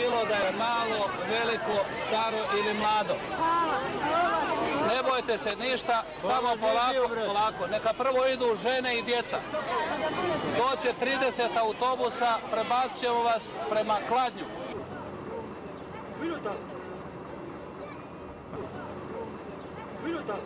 bilo da je malo, veliko, staro ili mlado. Ne bojte se ništa, samo polako. Neka prvo idu žene i djeca. Doće 30 autobusa, prebacit ćemo vas prema Kladnju. Minuta.